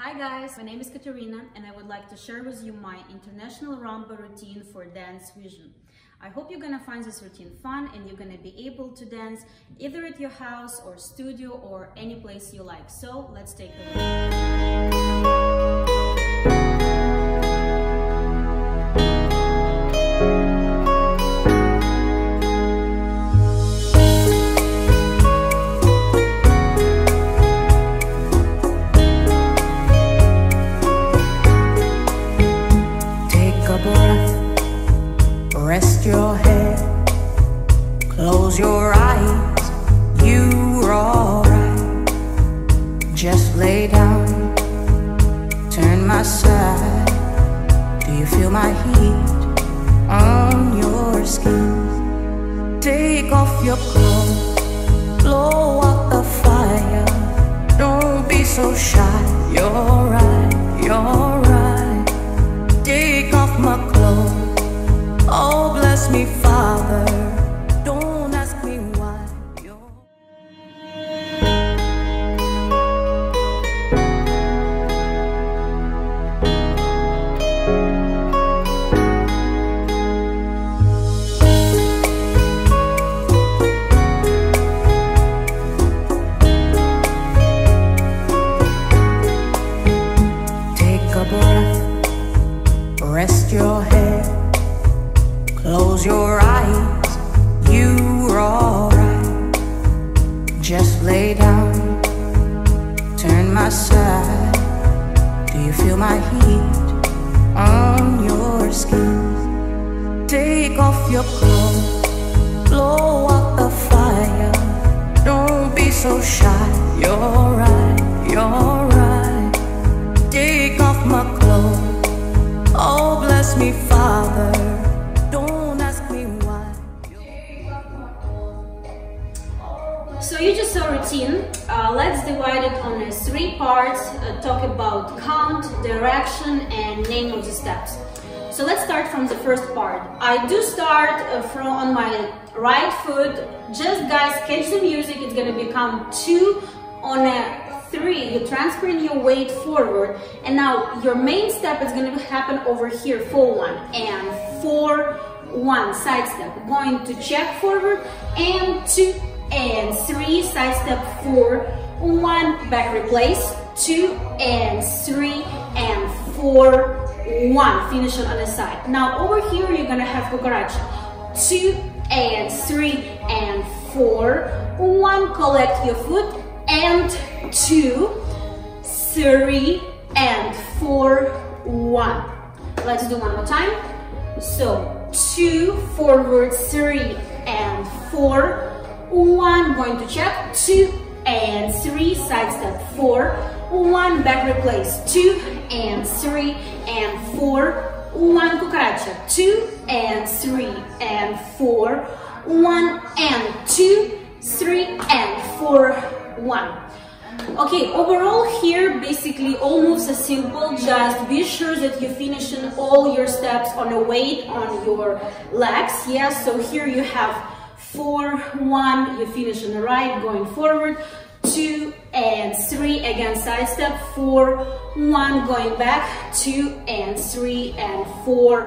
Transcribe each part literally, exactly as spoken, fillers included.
Hi guys, my name is Kateryna and I would like to share with you my International Rumba routine for Dance Vision. I hope you're gonna find this routine fun and you're gonna be able to dance either at your house or studio or any place you like. So let's take a look. Rest your head, close your eyes, you're alright. Just lay down, turn my side. Do you feel my heat on your skin? Take off your clothes, blow out the fire. Don't be so shy, you're right, you're right. Take off my clothes, oh bless me Father, don't ask me why. Take a breath, rest your head, close your eyes, you're alright. Just lay down, turn my side. Do you feel my heat on your skin? Take off your clothes, blow out the fire. Don't be so shy, you're right, you're right. Take off my clothes, oh bless me Father. So you just saw routine. Uh, let's divide it on three parts, uh, talk about count, direction and name of the steps. So let's start from the first part. I do start uh, from on my right foot. Just guys, catch the music, it's gonna become two on a three. You're transferring your weight forward and now your main step is gonna happen over here, four one and four one side step. Going to check forward and two and three, side step, four, one, back replace, two, and three, and four, one, finish it on the side. Now over here you're gonna have cucaracha, two, and three, and four, one, collect your foot, and two, three, and four, one. Let's do one more time. So two, forward, three, and four, one, going to check, two and three, side step, four, one, back replace, two and three and four, one, cucaracha, two and three and four, one and two, three and four, one. Okay, overall here basically all moves are simple, just be sure that you're finishing all your steps on a weight on your legs, yes, so here you have four, one, you finish on the right, going forward, two and three, again side step, four, one, going back, two and three and four,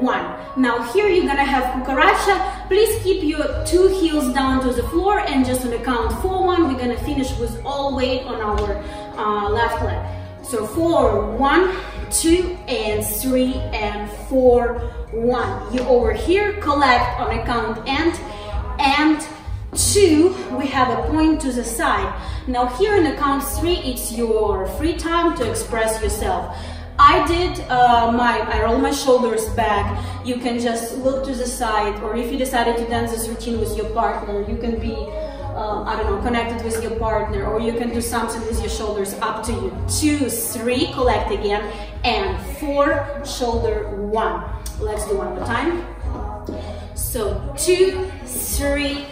one. Now here you're gonna have cucaracha, please keep your two heels down to the floor and just on the count four, one, we're gonna finish with all weight on our uh, left leg. So four, one, two and three and four, one. You over here, collect on a count and and two, we have a point to the side. Now here in the count three, it's your free time to express yourself. I did uh, my, I roll my shoulders back. You can just look to the side, or if you decided to dance this routine with your partner, you can be, uh, I don't know, connected with your partner, or you can do something with your shoulders, up to you. Two, three, collect again, and four, shoulder one. Let's do one more time. So two, three,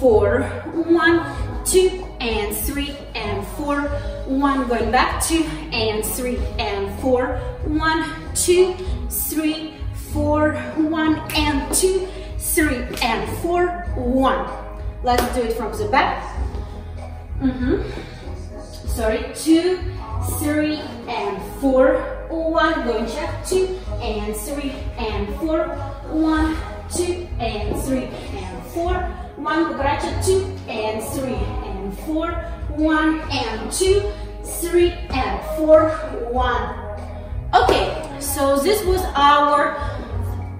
four, one, two, and three, and four, one, going back, two, and three, and four, one, two, three, four, one, and two, three, and four, one. Let's do it from the back. Mm-hmm. Sorry, two, three and four, one, going check, two and three and four, one, two and three and four, one cucaracha, two and three and four, one and two, three and four, one. Okay, so this was our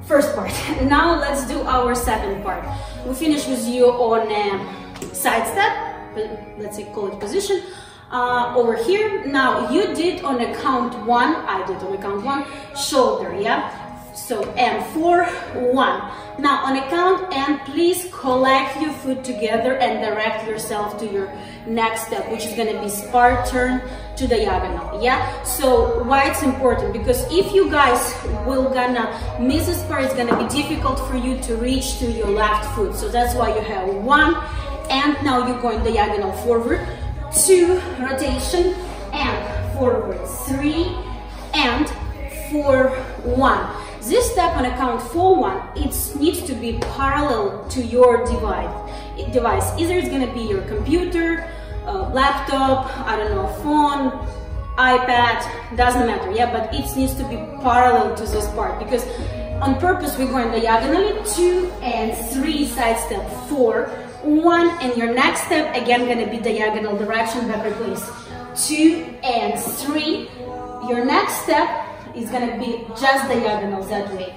first part. Now let's do our second part. We finish with you on um, side step, let's say call it position. Uh, over here. Now you did on a count one, I did on a count one, shoulder, yeah? So, and four, one. Now on a count, and please collect your foot together and direct yourself to your next step, which is gonna be spar turn to diagonal, yeah? So why it's important? Because if you guys will gonna miss a spar, it's gonna be difficult for you to reach to your left foot. So that's why you have one, and now you're going diagonal forward, two, rotation, and forward, three, and four, one. This step on a count four, one, it needs to be parallel to your device. Device. Either it's gonna be your computer, uh, laptop, I don't know, phone, iPad, doesn't matter, yeah, but it needs to be parallel to this part, because on purpose we're going diagonally, two and three, side step, four, one, and your next step again gonna be diagonal direction back replace, two and three, your next step is gonna be just diagonal that way,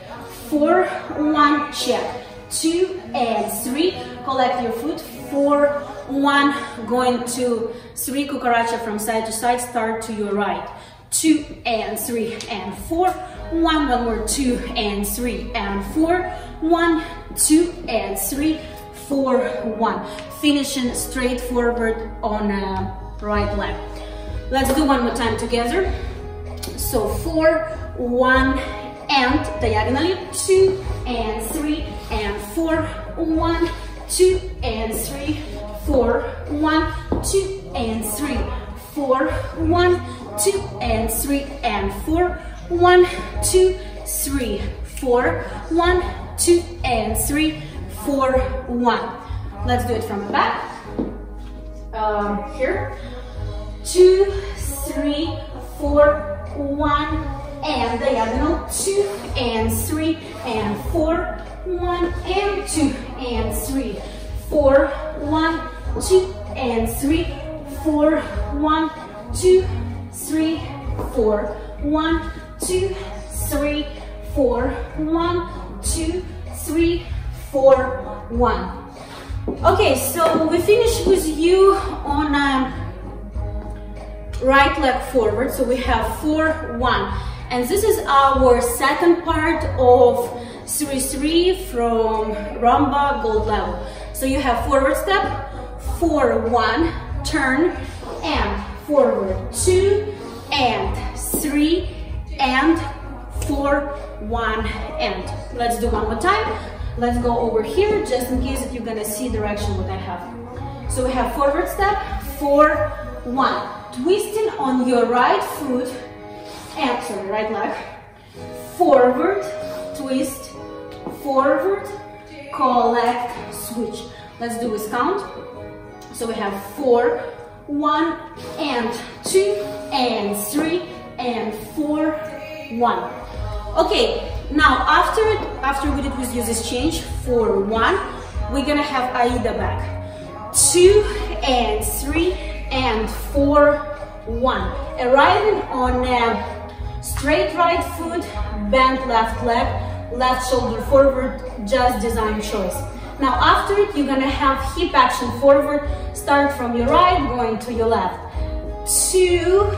four, one, check, two and three, collect your foot, four, one, going to three cucaracha from side to side, start to your right, two and three and four, one, one more, two and three and four, one, two and three, four, one, finishing straight forward on uh, right leg. Let's do one more time together. So four, one, and diagonally, two and three and four, one, two and three, four, one, two and three, four, one, two and three and four, one, two, three, four, one, two and three, four, one. Let's do it from the back. Um, here. Two, three, four, one, and diagonal. Two and three and four. One and two and three. Four. One, two and three. Four. One, two, three, four. One, two, three, four. One, two, three, four, one. Okay, so we finish with you on um, right leg forward. So we have four, one, and this is our second part of three, three from Rumba Gold Level. So you have forward step, four, one, turn, and forward, two, and three, and four, one, and. Let's do one more time. Let's go over here, just in case if you're gonna see direction what I have. So we have forward step, four, one. Twisting on your right foot, and sorry, right leg. Forward, twist, forward, collect, switch. Let's do this count. So we have four, one, and two, and three, and four, one. Okay. Now, after it, after we did with you this change, four, one, we're gonna have Aida back. Two and three and four, one. Arriving on a straight right foot, bent left leg, left shoulder forward, just design choice. Now, after it, you're gonna have hip action forward, start from your right, going to your left. Two,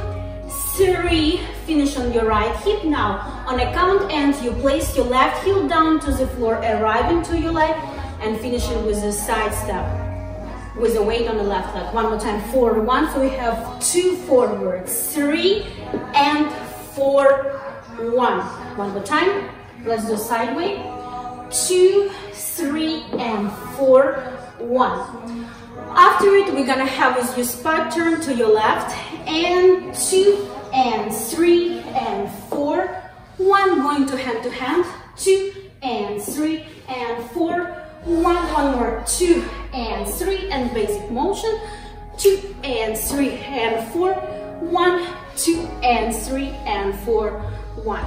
three, finish on your right hip. Now, on a count and you place your left heel down to the floor, arriving to your leg and finishing with a side step with a weight on the left leg. One more time, four, one. So we have two forward, three, and four, one. One more time. Let's do sideways. Two, three, and four, one. After it, we're gonna have is your spot turn to your left, and two and three and four, one, going to hand to hand, two and three and four, one, one more, two and three, and basic motion, two and three and four, one, two and three and four, one.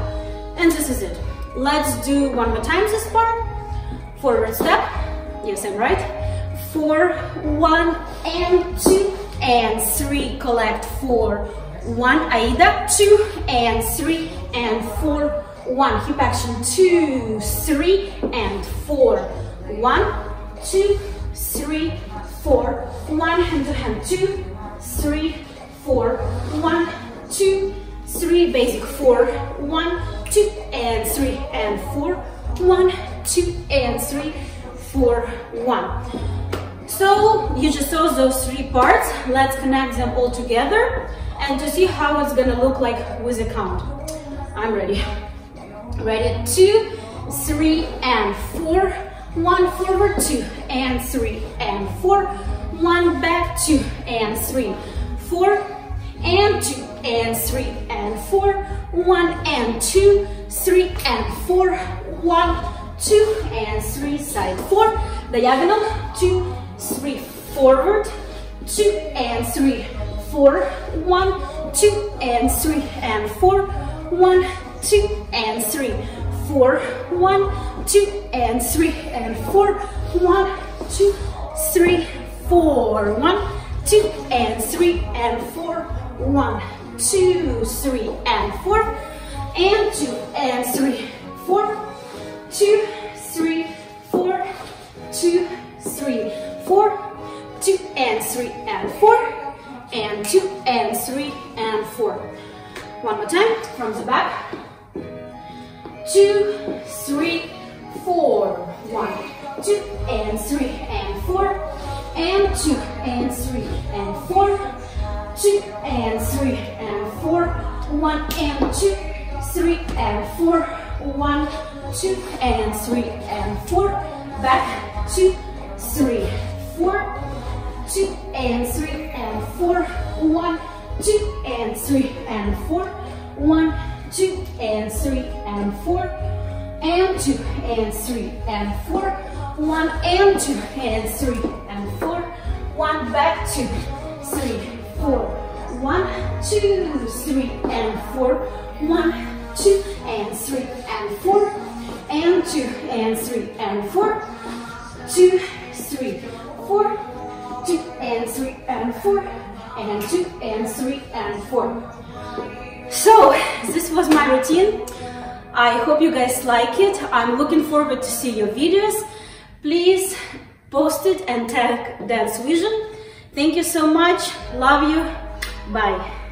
And this is it. Let's do one more time this part. Forward step. Yes, I'm right. Four, one, and two, and three. Collect, four, one. Aida, two, and three, and four, one. Hip action, two, three, and four. One, two, three, four. One, hand to hand, two, three, four. One, two, three, basic, four. One, two, and three, and four. One, two, and three, four, one. So you just saw those three parts. Let's connect them all together and to see how it's gonna look like with a count. I'm ready. Ready, two, three, and four. One forward, two, and three, and four. One back, two, and three, four, and two, and three, and four. One, and two, three, and four. One, two, and three, side four. Diagonal, two, three, forward, two, and three, four, one, two, and three, and four, one, two, and three, four, one, two, and three, and four, one, two, three, four, one, two, and three, and four, one, two, three, and four, and two, and three, four, two, three, four, two, three, four, two, and three, and four, and two, and three, and four. One more time from the back. Two, three, four, one, two, and three, and four, and two, and three, and four, two, and three, and four, one, and two, three, and four, one, two, and three, and four, back, two, three, four, two, and three, and four, one, two, and three, and four, one, two, and three, and four, and two, and three, and four, one, and two, and three, and four, one, back, two, three, four, one, two, three, and four, one, two, and three, and four, and two, and three, and four, two, three, four, two, and three, and four, and two, and three, and four. So, this was my routine. I hope you guys like it. I'm looking forward to see your videos. Please post it and tag Dance Vision. Thank you so much. Love you. Bye.